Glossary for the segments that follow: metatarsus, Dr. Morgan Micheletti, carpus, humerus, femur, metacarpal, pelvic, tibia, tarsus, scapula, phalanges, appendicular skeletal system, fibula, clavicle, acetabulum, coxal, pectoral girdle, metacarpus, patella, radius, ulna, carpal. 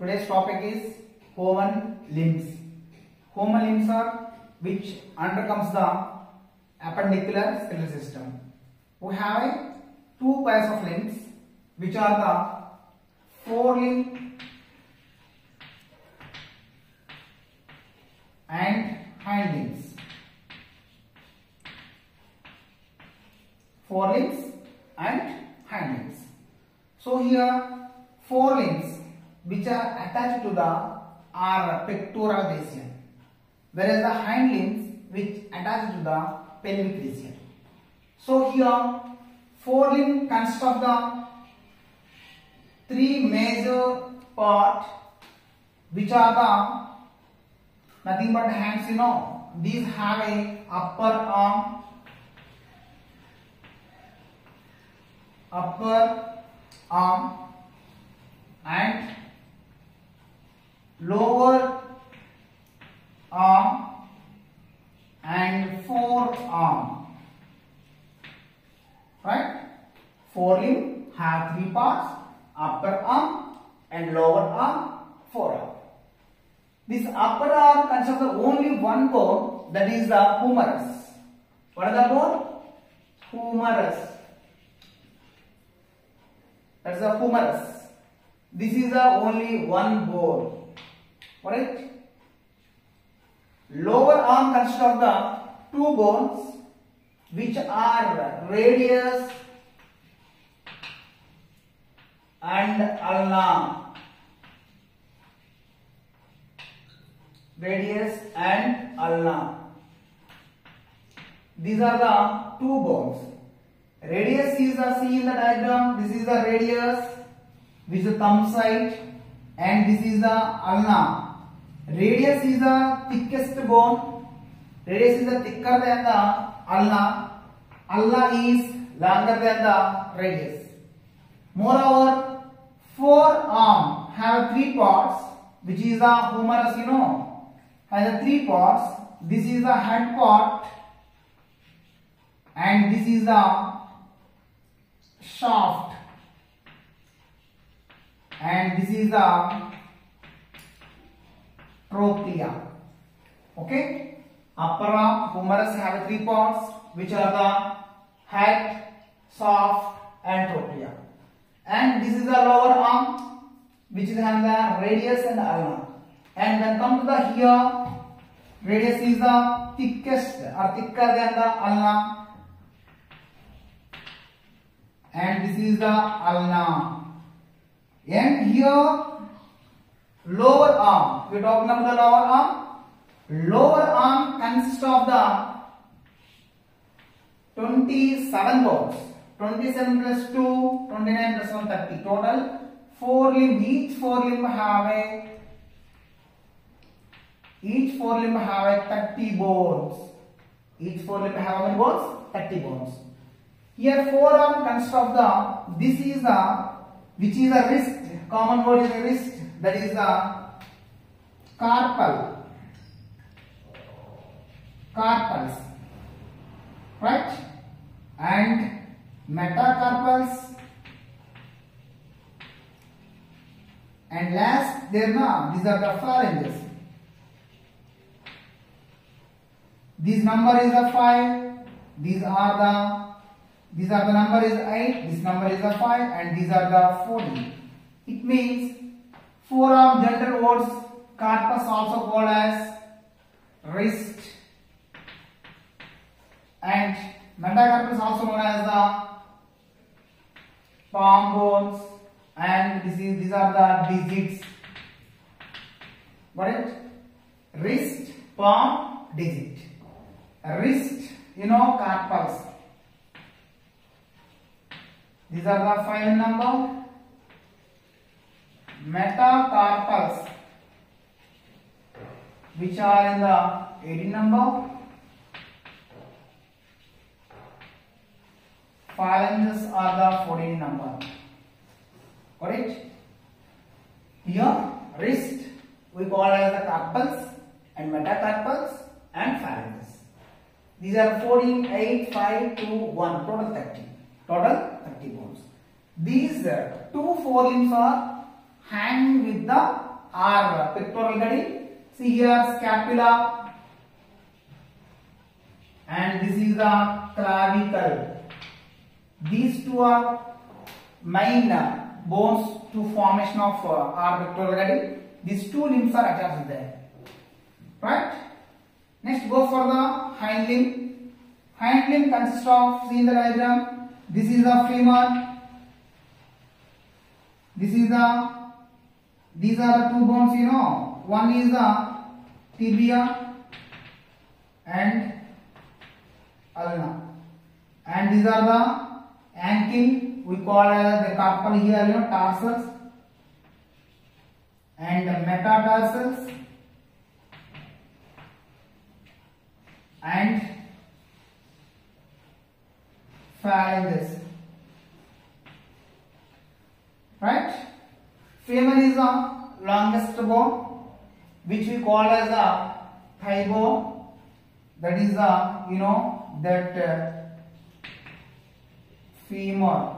Today's topic is hyoid limbs. Hyoid limbs are which undercomes the appendicular skeletal system. We have two pairs of limbs, which are the forelimb and hind limbs. Forelimbs and hind limbs. So here forelimbs which are attached to the are pectoral region, whereas the hind limbs which attach to the pelvic region. So here forelimb consists of the three major part, which are the nothing but hands. You know, these have a upper arm and lower arm and forearm, right? Forelimb have three parts: upper arm and lower arm, forearm. This upper arm consists of only one bone, that is the humerus. What is the bone? Humerus. That's the humerus. This is the only one bone. Alright. Lower arm consists of the two bones, which are radius and ulna. Radius and ulna. These are the two bones. Radius is the C in the diagram. This is the radius, which is the thumb side, and this is the ulna. Radius is the thickest bone. Radius is the thicker than the ulna. Ulna is longer than the radius. Moreover, forearm have three parts, which is the humerus. You know, has the three parts. This is the head part, and this is the shaft, and this is the trachea. Okay, upper arm, humerus have three parts, which are the head, shaft, and trachea. And this is the lower arm, which is the radius and ulna. And then come to the here, radius is the thickest or thicker than the ulna, and this is the ulna. And here lower arm, we are talking about the lower arm. Lower arm consists of the 27 bones. 27 plus 2, 29 plus 1, 30 total. Each forelimb have 30 bones. Each forelimb have how many bones? 30 bones. Here forearm consists of the, this is the, which is the wrist, common word is the wrist, that is the carpal, carpals, right? And metacarpals, and last there now, these are the phalanges. This number is a 5, these are the number is 8, this number is a 5, and these are the 14. It means forearm general words, carpus also called as wrist, and metacarpus also known as the palm bones, and these are the digits. Got it? Wrist, palm, digit. Wrist, you know, carpus. These are the 5 number. Metacarpals, which are in the 18 number. Phalanges are the 14 number. Correct? Here wrist we call as the carpals, and metacarpals and phalanges. These are 14, 8, 5, 2, 1, total 30. Total 30 bones. These two forelimbs are hanging with the our pectoral girdle. See here, scapula, and this is the clavicle. These two are main bones to formation of our pectoral girdle. These two limbs are attached there, right? Next, go for the hind limb. Hind limb consists of, see in the diagram, this is the femur. This is the, these are the two bones, you know. One is the tibia and ulna, and these are the ankle. We call the carpal here, you know, tarsus and metatarsus and phalanges, right? Femur is the longest bone, which we call as the thigh bone. That is the, you know, that femur,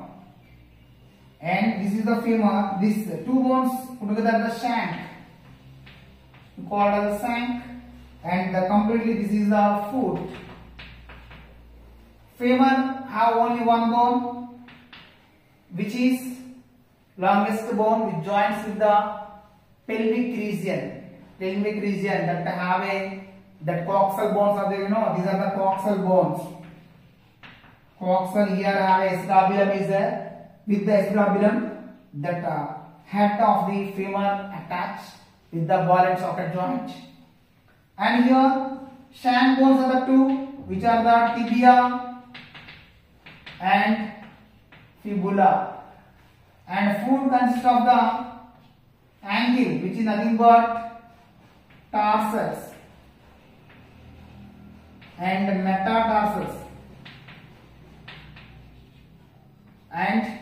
and this is the femur. These two bones put together the shank, we call as the shank, and completely this is the foot. Femur have only one bone, which is longest bone, which joins with the pelvic region. Pelvic region that have a, that coxal bones are there, you know. These are the coxal bones. Coxal here have acetabulum is there. With the acetabulum, that head of the femur attached with the ball and socket joint. And here shank bones are the two, which are the tibia and fibula. And foot consists of the ankle, which is nothing but tarsus and metatarsus and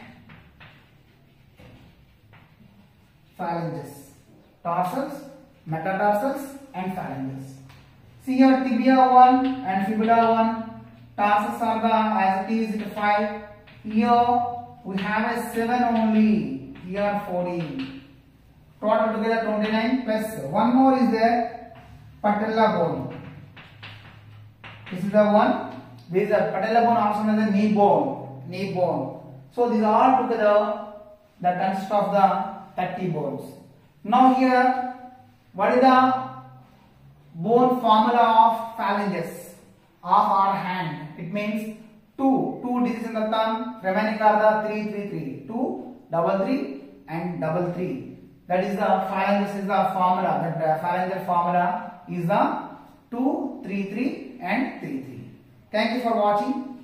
phalanges. Tarsus, metatarsus and phalanges. See here, tibia 1 and fibula 1. Tarsus are the, as it is, it 5. Here we have a 7 only. Here 14. Total together 29 plus one more is there, patella bone. This is the one. This is the patella bone, also known as the knee bone. Knee bone. So these all together the consist of the 30 bones. Now here, what is the bone formula of phalanges of our hand? It means two digits in the thumb. Remaining are the 3, 3, 3, 2, 3, 3 and 3. That is the phalanges is the formula. That phalangeal formula is the 2, 3, 3 and 3, 3. Thank you for watching.